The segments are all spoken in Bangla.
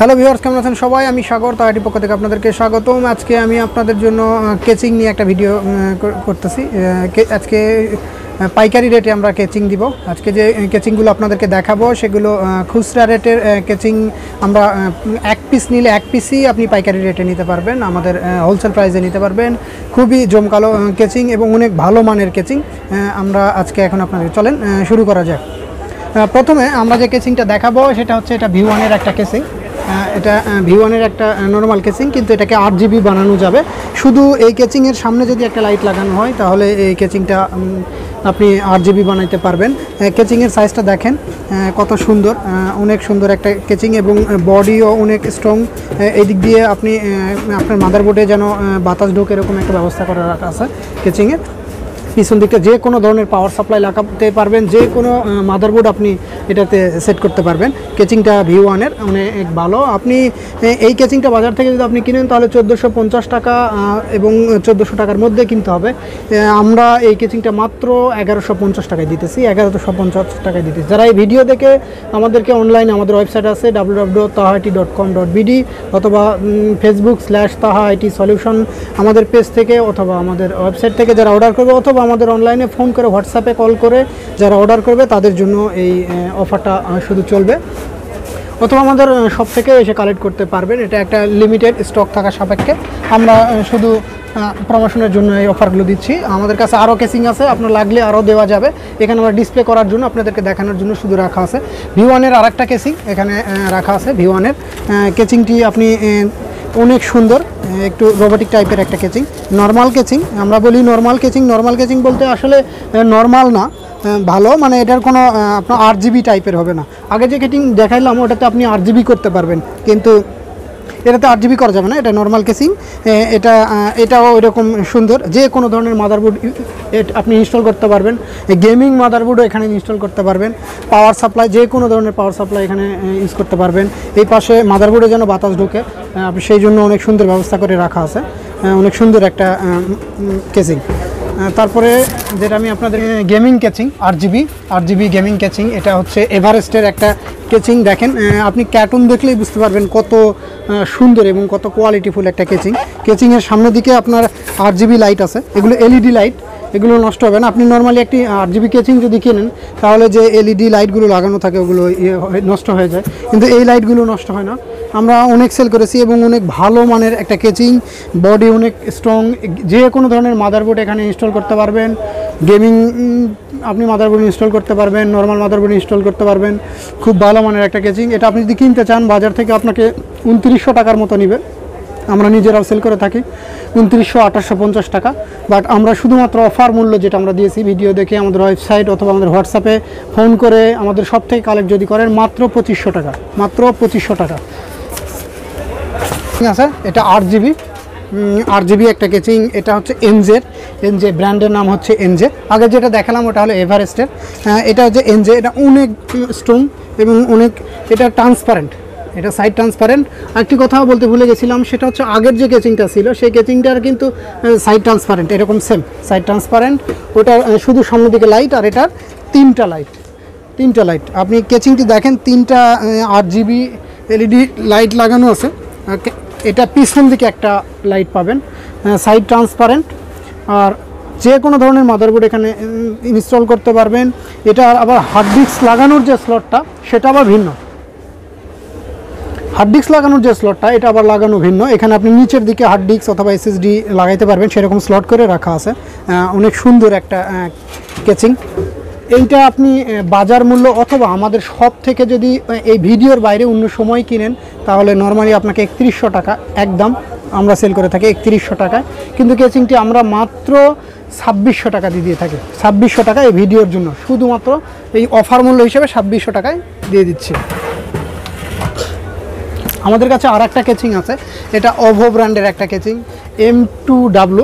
हेलो व्यूअर्स केमन आছেন সবাই আমি সাগর তাহা IT পক্ষ থেকে আপনাদেরকে স্বাগতম। আজকে আমি আপনাদের জন্য কেচিং নিয়ে একটা ভিডিও করতেছি। আজকে পাইকারি রেটে আমরা কেচিং দিব। আজকে যে কেচিংগুলো আপনাদেরকে দেখাবো সেগুলো খুচরা রেটের কেচিং। আমরা এক পিস নিলে এক পিসই আপনি পাইকারি রেটে নিতে পারবেন, আমাদের হোলসেল প্রাইসে নিতে পারবেন। খুবই জমকালো কেচিং এবং অনেক ভালো মানের কেচিং। আমরা আজকে এখন আপনাদের চলেন শুরু করা যাক। প্রথমে আমরা যে কেচিংটা দেখাবো সেটা হচ্ছে এটা ভি1-এর একটা কেচিং। এটা ভি1-এর একটা নর্মাল কেচিং, কিন্তু এটাকে 8 GB বানানো যাবে। শুধু এই কেচিংয়ের সামনে যদি একটা লাইট লাগানো হয় তাহলে এই কেচিংটা আপনি 8 GB বানাইতে পারবেন। কেচিংয়ের সাইজটা দেখেন কত সুন্দর, অনেক সুন্দর একটা কেচিং এবং বডিও অনেক স্ট্রং। এই দিক দিয়ে আপনি আপনার মাদারবোর্ডে যেন বাতাস ঢোকে এরকম একটা ব্যবস্থা করা রাখা আছে কেচিংয়ের। পিছন দিকটা যে কোনো ধরনের পাওয়ার সাপ্লাই লাগাতে পারবেন, যে কোনো মাদারবোর্ড আপনি এটাতে সেট করতে পারবেন। কেচিংটা ভি1-এর অনেক ভালো। আপনি এই কেচিংটা বাজার থেকে যদি আপনি কিনেন তাহলে 1450 টাকা এবং 1400 টাকার মধ্যে কিনতে হবে। আমরা এই কেচিংটা মাত্র 1150 টাকায় দিতেছি, 1150 টাকায় দিতেছি। যারা এই ভিডিও দেখে আমাদেরকে অনলাইনে, আমাদের ওয়েবসাইট আছে www.tahait.com.bd অথবা Facebook/Taha IT Solution আমাদের পেজ থেকে অথবা আমাদের ওয়েবসাইট থেকে যারা অর্ডার করবে, অথবা আমাদের অনলাইনে ফোন করে, হোয়াটসঅ্যাপে কল করে যারা অর্ডার করবে তাদের জন্য এই অফারটা শুধু চলবে। অথবা আমাদের শপ থেকে এসে কালেক্ট করতে পারবেন। এটা একটা লিমিটেড স্টক থাকা সাপেক্ষে আমরা শুধু প্রমোশনের জন্য এই অফারগুলো দিচ্ছি। আমাদের কাছে আরও কেচিং আছে, আপনার লাগলে আরও দেওয়া যাবে। এখানে আমরা ডিসপ্লে করার জন্য, আপনাদেরকে দেখানোর জন্য শুধু রাখা আছে। ভি1-এর আর একটা কেচিং এখানে রাখা আছে। ভি1-এর কেচিংটি আপনি অনেক সুন্দর, একটু রোবোটিক টাইপের একটা কেচিং, নর্মাল কেচিং। আমরা বলি নর্মাল কেচিং। নর্মাল কেচিং বলতে আসলে নর্মাল না, ভালো মানে এটার কোনো আপনার 8 GB টাইপের হবে না। আগে যে কেচিং দেখাইলাম ওটাতে আপনি 8 GB করতে পারবেন, কিন্তু এটাতে 8 GB করা যাবে না, এটা নর্মাল কেচিং। এটাও এরকম সুন্দর, যে কোনো ধরনের মাদারবোর্ড আপনি ইনস্টল করতে পারবেন। গেমিং মাদারবোর্ডও এখানে ইনস্টল করতে পারবেন। পাওয়ার সাপ্লাই, যে কোনো ধরনের পাওয়ার সাপ্লাই এখানে ইউজ করতে পারবেন। এই পাশে মাদারবোর্ডে যেন বাতাস ঢোকে সেই জন্য অনেক সুন্দর ব্যবস্থা করে রাখা আছে। অনেক সুন্দর একটা কেচিং। তারপরে যেটা আমি আপনাদের gaming casing, 8 GB gaming casing. এটা হচ্ছে এভারেস্টের একটা কেচিং। দেখেন আপনি কার্টুন দেখলেই বুঝতে পারবেন কত সুন্দর এবং কত কোয়ালিটিফুল একটা কেচিং। কেচিংয়ের সামনের দিকে আপনার 8 GB লাইট আছে, এগুলো LED লাইট, এগুলো নষ্ট হবে না। আপনি নর্মালি একটি 8 GB কেচিং যদি কিনেন তাহলে যে LED লাইটগুলো লাগানো থাকে ওগুলো নষ্ট হয়ে যায়, কিন্তু এই লাইটগুলো নষ্ট হয় না। আমরা অনেক সেল করেছি এবং অনেক ভালো মানের একটা কেচিং, বডি অনেক স্ট্রং। যে কোনো ধরনের মাদারবোর্ড এখানে ইনস্টল করতে পারবেন। গেমিং আপনি মাদারবোর্ড ইনস্টল করতে পারবেন, নর্মাল মাদারবোর্ড ইনস্টল করতে পারবেন। খুব ভালো মানের একটা কেচিং। এটা আপনি যদি কিনতে চান বাজার থেকে আপনাকে 2900 টাকার মতো নেবে। আমরা নিজেরাও সেল করে থাকি 2900-2850 টাকা। বাট আমরা শুধুমাত্র অফার মূল্য যেটা আমরা দিয়েছি, ভিডিও দেখে আমাদের ওয়েবসাইট অথবা আমাদের হোয়াটসঅ্যাপে ফোন করে আমাদের সব থেকে কালেক্ট যদি করেন মাত্র 2500 টাকা, মাত্র 2500 টাকা। ঠিক আছে, এটা 8 GB একটা কেচিং। এটা হচ্ছে এনজে ব্র্যান্ডের নাম হচ্ছে এনজে। আগে যেটা দেখালাম ওটা হলো এভারেস্টের, এটা হচ্ছে এনজে। এটা অনেক স্ট্রং এবং অনেক এটা ট্রান্সপারেন্ট, এটা সাইড ট্রান্সপারেন্ট। আরেকটি কথাও বলতে ভুলে গেছিলাম, সেটা হচ্ছে আগের যে কেচিংটা ছিল সেই কেচিংটার কিন্তু সাইড ট্রান্সপারেন্ট, এরকম সেম সাইড ট্রান্সপারেন্ট। ওটা শুধু সামনের দিকে লাইট, আর এটার তিনটা লাইট। আপনি কেচিংটি দেখেন, তিনটা 8 GB LED লাইট লাগানো আছে। এটা পিছন দিকে একটা লাইট পাবেন, সাইড ট্রান্সপারেন্ট। আর যে কোনো ধরনের মাদারবোর্ড এখানে ইনস্টল করতে পারবেন। এটা আবার হার্ড ডিস্ক লাগানোর যে স্লটটা সেটা আবার ভিন্ন। হার্ড ডিস্ক লাগানোর যে স্লটটা এটা আবার লাগানো ভিন্ন। এখানে আপনি নিচের দিকে হার্ড ডিস্ক অথবা SSD লাগাইতে পারবেন, সেরকম স্লট করে রাখা আছে। অনেক সুন্দর একটা কেচিং। এইটা আপনি বাজার মূল্য অথবা আমাদের শপ থেকে যদি এই ভিডিওর বাইরে অন্য সময় কিনেন তাহলে নর্মালি আপনাকে 3100 টাকা একদম আমরা সেল করে থাকি, 3100 টাকায়। কিন্তু কেচিংটি আমরা মাত্র 2600 টাকা দিয়ে থাকি। 2600 টাকা এই ভিডিওর জন্য শুধুমাত্র এই অফার মূল্য হিসেবে 2600 টাকায় দিয়ে দিচ্ছি। আমাদের কাছে আর একটা কেচিং আছে, এটা ওভো ব্র্যান্ডের একটা কেচিং, M2W।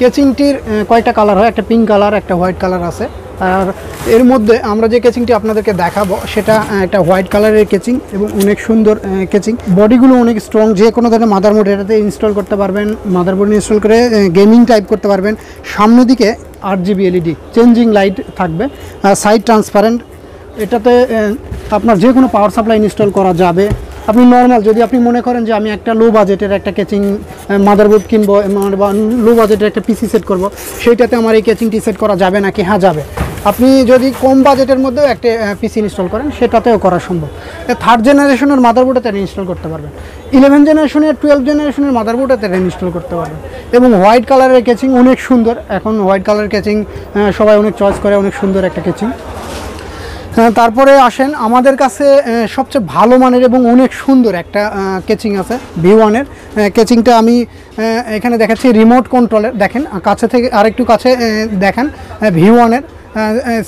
কেচিংটির কয়েকটা কালার হয়, একটা পিঙ্ক কালার, একটা হোয়াইট কালার আছে। আর এর মধ্যে আমরা যে কেচিংটি আপনাদেরকে দেখাবো সেটা একটা হোয়াইট কালারের কেচিং এবং অনেক সুন্দর কেচিং। বডিগুলো অনেক স্ট্রং, যে কোনো ধরনের মাদারবোর্ড এটাতে ইনস্টল করতে পারবেন। মাদারবোর্ড ইনস্টল করে গেমিং টাইপ করতে পারবেন। সামনের দিকে 8 GB LED চেঞ্জিং লাইট থাকবে, সাইড ট্রান্সপারেন্ট। এটাতে আপনার যে কোনো পাওয়ার সাপ্লাই ইনস্টল করা যাবে। अपनी नॉर्मल जो अपनी मने करें जो एक लो बजेटर एक कैचिंग मदारबोर्ड किनबो लो बजेटर एक पीसी सेट करब सेइटाते आमार एई कैचिंगटी सेट करा जाबे नाकि हाँ जाबे আপনি যদি কম বাজেটের মধ্যেও একটা পিসি ইনস্টল করেন সেটাতেও করা সম্ভব। থার্ড জেনারেশনের মাদারবোর্ডে এটা ইনস্টল করতে পারবেন, 11 জেনারেশনের 12 জেনারেশনের মাদারবোর্ডে এটা ইনস্টল করতে পারবেন। এবং হোয়াইট কালারের কেচিং অনেক সুন্দর, এখন হোয়াইট কালার কেচিং সবাই অনেক চয়েস করে, অনেক সুন্দর একটা কেচিং। তারপরে আসেন আমাদের কাছে সবচেয়ে ভালো মানের এবং অনেক সুন্দর একটা কেচিং আছে V1 এর। কেচিংটা আমি এখানে দেখাচ্ছি রিমোট কন্ট্রোলের, দেখেন কাছে থেকে আরেকটু কাছে দেখেন V1 এর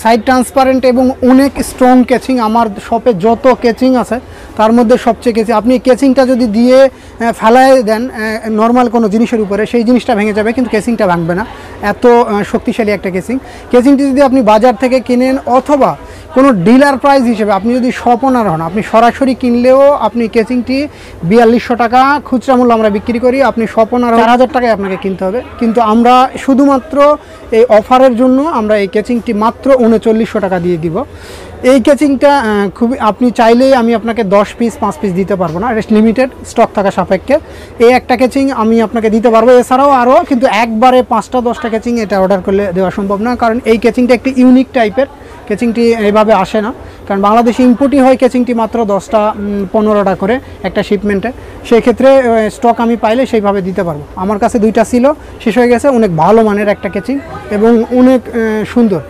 সাইড ট্রান্সপারেন্ট এবং অনেক স্ট্রং ক্যাচিং। আমার শপে যত ক্যাচিং আছে তার মধ্যে সবচেয়ে ক্যাচিং, আপনি ক্যাচিংটা যদি দিয়ে ফেলায় দেন নর্মাল কোনো জিনিসের উপরে সেই জিনিসটা ভেঙে যাবে কিন্তু ক্যাচিংটা ভাঙবে না, এত শক্তিশালী একটা ক্যাচিং। ক্যাচিংটি যদি আপনি বাজার থেকে কিনেন অথবা কোনো ডিলার প্রাইস হিসেবে আপনি যদি শপ ওনার হন, আপনি সরাসরি কিনলেও আপনি ক্যাচিংটি 4200 টাকা খুচরা মূল্য আমরা বিক্রি করি, আপনি শপ ওনার 4000 টাকায় আপনাকে কিনতে হবে। কিন্তু আমরা শুধুমাত্র এই অফারের জন্য আমরা এই ক্যাচিংটি মাত্র 3900 টাকা দিয়ে দিব। এই ক্যাচিংটা খুব আপনি চাইলেই আমি আপনাকে 10 পিস 5 পিস দিতে পারবো না, এটা লিমিটেড স্টক থাকা সাপেক্ষে। এই একটা ক্যাচিং আমি আপনাকে দিতে পারবো, এছাড়াও আরও, কিন্তু একবারে 5-10টা ক্যাচিং এটা অর্ডার করলে দেওয়া সম্ভব না, কারণ এই ক্যাচিংটা একটি ইউনিক টাইপের। কেচিংটি এইভাবে আসে না, কারণ বাংলাদেশে ইম্পোর্টই হয় কেচিংটি মাত্র 10-15টা করে একটা শিপমেন্টে, সেই ক্ষেত্রে স্টক আমি পাইলে সেইভাবে দিতে পারবো। আমার কাছে 2টা ছিল, শেষ হয়ে গেছে। অনেক ভালো মানের একটা কেচিং এবং অনেক সুন্দর।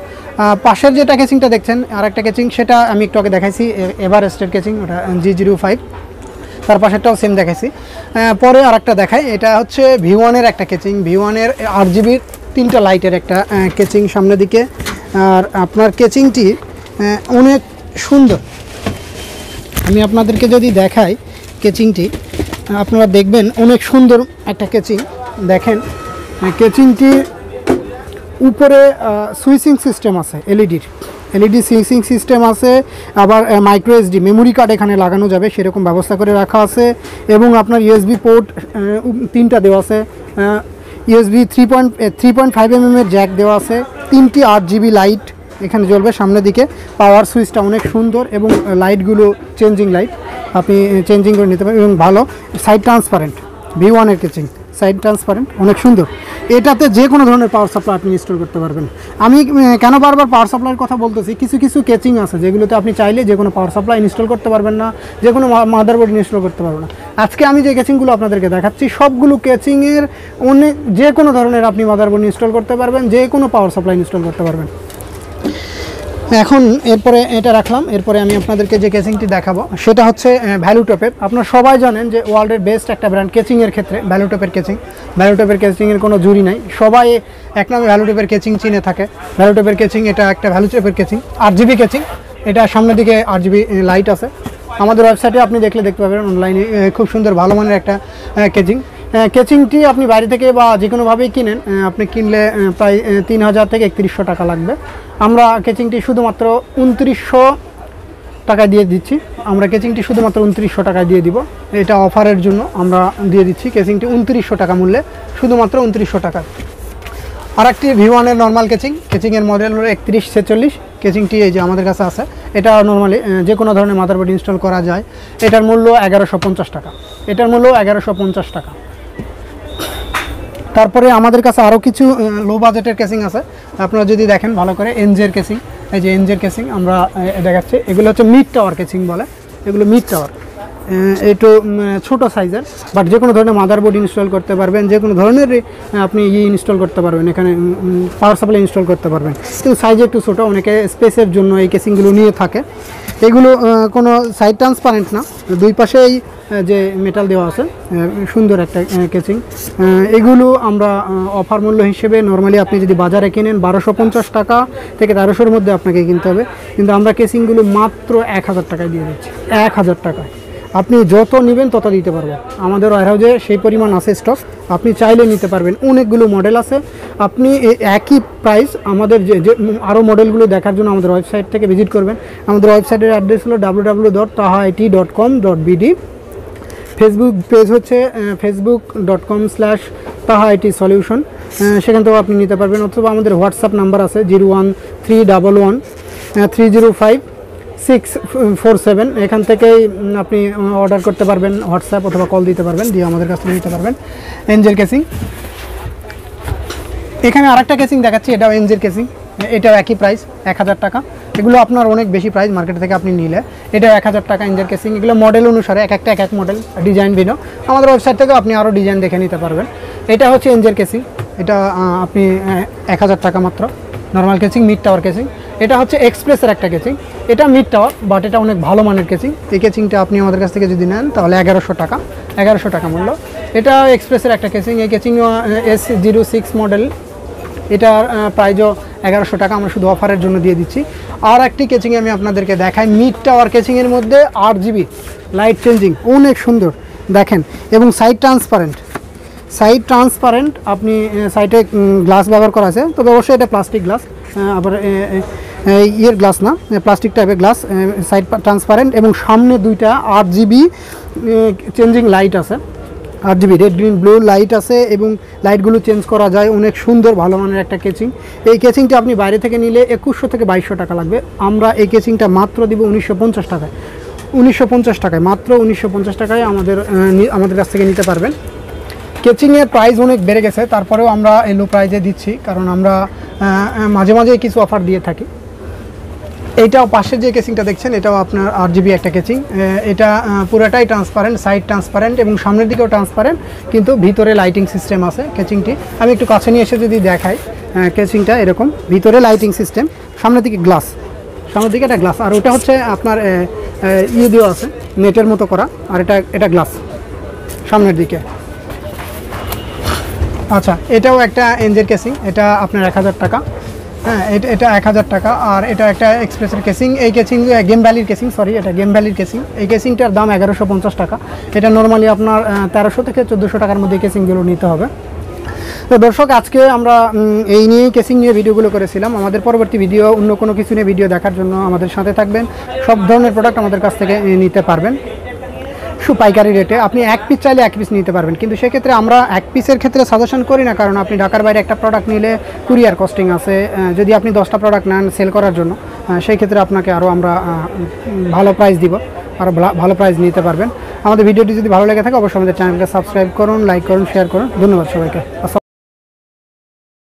পাশের যেটা কেচিংটা দেখছেন আর একটা কেচিং, সেটা আমি একটু আগে দেখাইছি এভারেস্টের কেচিং, ওটা G05। তার পাশেরটাও সেম দেখাইছি, পরে আর একটা দেখাই। এটা হচ্ছে V1 একটা কেচিং, V1 RGB 3টা লাইটের একটা কেচিং সামনের দিকে। আর আপনার কেচিংটি অনেক সুন্দর, আমি আপনাদেরকে যদি দেখাই কেচিংটি আপনারা দেখবেন অনেক সুন্দর একটা কেচিং। দেখেন কেচিংটি উপরে সুইচিং সিস্টেম আছে, LED সুইচিং সিস্টেম আছে, আবার মাইক্রোSD মেমোরি কার্ড এখানে লাগানো যাবে সেরকম ব্যবস্থা করে রাখা আছে, এবং আপনার USB পোর্ট 3টা দেওয়া আছে, USB 3.5mm এর জ্যাক দেওয়া আছে, 3টি 8GB লাইট এখানে জ্বলবে সামনের দিকে। পাওয়ার সুইচটা অনেক সুন্দর এবং লাইটগুলো চেঞ্জিং লাইট, আপনি চেঞ্জিং করে নিতে পারেন, এবং ভালো। সাইড ট্রান্সপারেন্ট V1 এর কেচিং, সাইড ট্রান্সপারেন্ট অনেক সুন্দর। এটাতে যে কোনো ধরনের পাওয়ার সাপ্লাই আপনি ইনস্টল করতে পারবেন। আমি কেন বারবার পাওয়ার সাপ্লাইয়ের কথা বলতেছি, কিছু কিছু কেচিং আছে যেগুলোতে আপনি চাইলে যে কোনো পাওয়ার সাপ্লাই ইনস্টল করতে পারবেন না, যে কোনো মাদারবোর্ড ইনস্টল করতে পারবেন না। আজকে আমি যে কেচিংগুলো আপনাদেরকে দেখাচ্ছি সবগুলো কেচিংয়ের অনেক, যে কোনো ধরনের আপনি মাদারবোর্ড ইনস্টল করতে পারবেন, যে কোনো পাওয়ার সাপ্লাই ইনস্টল করতে পারবেন। এখন এরপরে এটা রাখলাম, এরপরে আমি আপনাদেরকে যে কেচিংটি দেখাবো সেটা হচ্ছে ভ্যালুটপের। আপনারা সবাই জানেন যে ওয়ার্ল্ডের বেস্ট একটা ব্র্যান্ড কেচিংয়ের ক্ষেত্রে ভ্যালুটপের কেচিং। ভ্যালুটপের কেচিংয়ের কোনো জুড়ি নাই, সবাই এক নামে ভ্যালুটপের কেচিং চিনে থাকে। ভ্যালুটপের কেচিং এটা একটা ভ্যালুটপের কেচিং, 8GB কেচিং। এটা সামনের দিকে 8GB লাইট আছে, আমাদের ওয়েবসাইটে আপনি দেখলে দেখতে পাবেন অনলাইনে, খুব সুন্দর ভালো মানের একটা কেচিং। কেচিংটি আপনি বাইরে থেকে বা যে কোনোভাবেই কিনেন, আপনি কিনলে প্রায় 3000 থেকে 3100 টাকা লাগবে। আমরা কেচিংটি শুধুমাত্র 2900 টাকা দিয়ে দিচ্ছি, আমরা কেচিংটি শুধুমাত্র 2900 টাকা দিয়ে দিব। এটা অফারের জন্য আমরা দিয়ে দিচ্ছি কেচিংটি 2900 টাকা মূল্যে, শুধুমাত্র 2900 টাকা। আর একটি V1 এর নর্মাল কেচিং, কেচিংয়ের মডেল হলো 3146। কেচিংটি এই যে আমাদের কাছে আছে, এটা নর্মালি যে কোনো ধরনের মাদারবোর্ড ইনস্টল করা যায়। এটার মূল্য 1150 টাকা, এটার মূল্য 1150 টাকা। তারপরে আমাদের কাছে আরও কিছু লো বাজেটের কেচিং আছে, আপনারা যদি দেখেন ভালো করে এনজের কেচিং, এই যে এনজের কেচিং আমরা দেখাচ্ছি। এগুলো হচ্ছে মিড টাওয়ার কেচিং বলে, এগুলো মিড টাওয়ার, একটু ছোটো সাইজের, বাট যে কোনো ধরনের মাদারবোর্ড ইনস্টল করতে পারবেন, যে কোনো ধরনের আপনি ইনস্টল করতে পারবেন, এখানে পাওয়ার সাপ্লাই ইনস্টল করতে পারবেন। কিন্তু সাইজ একটু ছোটো, অনেকে স্পেসের জন্য এই কেচিংগুলো নিয়ে থাকে। এগুলো কোনো সাইড ট্রান্সপারেন্ট না, দুই পাশেই যে মেটাল দেওয়া আছে, সুন্দর একটা কেচিং। এগুলো আমরা অফার মূল্য হিসেবে নর্মালি আপনি যদি বাজারে কিনেন 1250 টাকা থেকে 1300-র মধ্যে আপনাকে কিনতে হবে, কিন্তু আমরা কেচিংগুলো মাত্র 1000 টাকায় দিয়ে দিচ্ছি। 1000 টাকায় আপনি যত নেবেন তত দিতে পারবেন, আমাদের ওয়ারহাউজে সেই পরিমাণ আছে স্টক, আপনি চাইলে নিতে পারবেন। অনেকগুলো মডেল আছে, আপনি একই প্রাইস আমাদের যে আরও মডেলগুলো দেখার জন্য আমাদের ওয়েবসাইট থেকে ভিজিট করবেন। আমাদের ওয়েবসাইটের অ্যাড্রেস হলো www.tahait.com.bd। ফেসবুক পেজ হচ্ছে facebook.com/taha IT Solution, সেখান থেকেও আপনি নিতে পারবেন। অথবা আমাদের হোয়াটসঅ্যাপ নাম্বার আছে 01311 305 647 এখান থেকেই আপনি অর্ডার করতে পারবেন হোয়াটসঅ্যাপ অথবা কল দিতে পারবেন দিয়ে আমাদের কাছ থেকে নিতে পারবেন। এনজের কেসিং, এখানে আরেকটা কেসিং দেখাচ্ছি, এটাও এনজের কেসিং, এটাও একই প্রাইস 1000 টাকা। এগুলো আপনার অনেক বেশি প্রাইস মার্কেট থেকে আপনি নিলে, এটাও 1000 টাকা এনজের কেসিং। এগুলো মডেল অনুসারে এক এক মডেল ডিজাইন ভিন্ন, আমাদের ওয়েবসাইট থেকে আপনি আরও ডিজাইন দেখে নিতে পারবেন। এটা হচ্ছে এনজের কেসিং, এটা আপনি 1000 টাকা মাত্র। Normal casing, mid tower casing, এটা হচ্ছে এক্সপ্রেসের একটা কেসিং, এটা মিড টাওয়ার বাট এটা অনেক ভালো মানের কেসিং। এই কেসিংটা আপনি আমাদের কাছ থেকে যদি নেন তাহলে 1100 টাকা মূল্য। এটা এক্সপ্রেসের একটা কেসিং, এই কেসিং S06 মডেল, এটার প্রাইজও 1100 টাকা আমরা শুধু অফারের জন্য দিয়ে দিচ্ছি। আর একটি কেসিং আমি আপনাদেরকে দেখাই, মিড টাওয়ার কেসিংয়ের মধ্যে 8GB লাইট চেঞ্জিং, অনেক সুন্দর দেখেন, এবং সাইড ট্রান্সপারেন্ট আপনি সাইডে গ্লাস ব্যবহার করা আছে, তবে অবশ্যই এটা প্লাস্টিক গ্লাস, আবার ইয়ের গ্লাস না, প্লাস্টিক টাইপের গ্লাস, সাইড ট্রান্সপারেন্ট, এবং সামনে দুইটা 8GB চেঞ্জিং লাইট আছে, 8GB red green blue light আছে এবং লাইটগুলো চেঞ্জ করা যায়, অনেক সুন্দর ভালো মানের একটা কেচিং। এই কেচিংটা আপনি বাইরে থেকে নিলে 2100 থেকে 2200 টাকা লাগবে, আমরা এই কেচিংটা মাত্র দিব 1950 টাকায়, মাত্র 1950 টাকায় আমাদের কাছ থেকে নিতে পারবেন। কেচিংয়ের প্রাইস অনেক বেড়ে গেছে, তারপরেও আমরা এই লো প্রাইজে দিচ্ছি, কারণ আমরা মাঝে মাঝে কিছু অফার দিয়ে থাকি। এইটাও পাশে যে কেচিংটা দেখছেন এটাও আপনার 8GB একটা কেচিং, এটা পুরোটাই ট্রান্সপারেন্ট, সাইড ট্রান্সপারেন্ট এবং সামনের দিকেও ট্রান্সপারেন্ট, কিন্তু ভিতরে লাইটিং সিস্টেম আছে। কেচিংটি আমি একটু কাছে নিয়ে এসে যদি দেখাই, কেচিংটা এরকম, ভিতরে লাইটিং সিস্টেম, সামনের দিকে গ্লাস, সামনের দিকে একটা গ্লাস, আর ওটা হচ্ছে আপনার ইয়ে দেওয়া আছে নেটের মতো করা, আর এটা গ্লাস সামনের দিকে। আচ্ছা, এটাও একটা এনজের কেসিং, এটা আপনার 1000 টাকা, হ্যাঁ এটা 1000 টাকা। আর এটা একটা এক্সপ্রেসের কেসিং, এই কেসিং গেম ভ্যালির কেসিং, এই কেসিংটার দাম 1150 টাকা। এটা নর্মালি আপনার 1300 থেকে 1400 টাকার মধ্যে কেসিংগুলো নিতে হবে। তো দর্শক, আজকে আমরা এই নিয়েই কেসিং নিয়ে ভিডিওগুলো করেছিলাম। আমাদের পরবর্তী ভিডিও অন্য কোনো কিছু নিয়ে ভিডিও দেখার জন্য আমাদের সাথে থাকবেন, সব ধরনের প্রোডাক্ট আমাদের কাছ থেকে নিতে পারবেন পাইকারি রেটে। আপনি এক পিস চাইলে এক পিস নিতে পারবেন, কিন্তু সেক্ষেত্রে আমরা এক পিসের ক্ষেত্রে সাজেশন করি না, কারণ আপনি ঢাকার বাইরে একটা প্রোডাক্ট নিলে কুরিয়ার কস্টিং আছে। যদি আপনি 10টা প্রোডাক্ট নেন সেল করার জন্য, সেই ক্ষেত্রে আপনাকে আরও আমরা ভালো প্রাইস দিব, আরও ভালো প্রাইস নিতে পারবেন। আমাদের ভিডিওটি যদি ভালো লেগে থাকে অবশ্যই আমাদের চ্যানেলকে সাবস্ক্রাইব করুন, লাইক করুন, শেয়ার করুন। ধন্যবাদ সবাইকে।